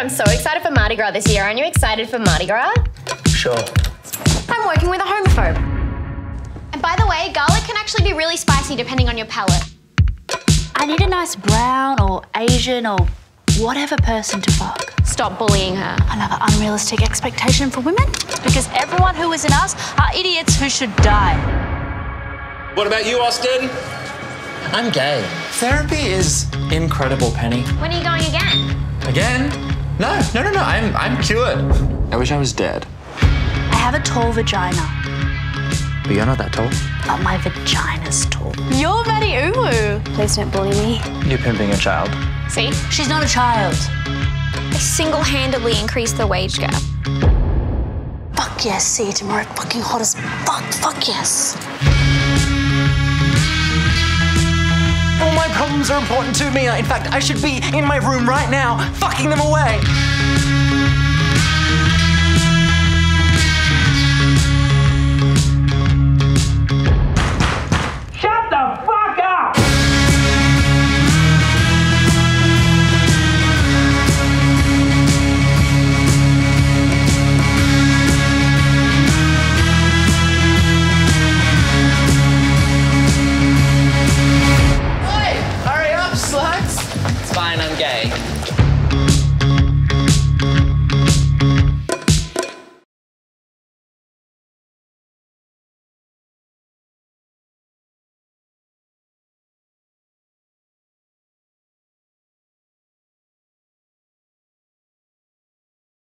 I'm so excited for Mardi Gras this year. Aren't you excited for Mardi Gras? Sure. I'm working with a homophobe. And by the way, garlic can actually be really spicy depending on your palate. I need a nice brown or Asian or whatever person to fuck. Stop bullying her. Another unrealistic expectation for women? Because everyone who isn't us are idiots who should die. What about you, Austin? I'm gay. Therapy is incredible, Penny. When are you going again? Again? No, I'm cured. I wish I was dead. I have a tall vagina. But you're not that tall. But my vagina's tall. You're Matty Uwu. Please don't bully me. You're pimping a child. See? She's not a child. I single-handedly increased the wage gap. Fuck yes, see you tomorrow. Fucking hot as fuck. Fuck yes. All my problems are important to me. In fact, I should be in my room right now, fucking them away.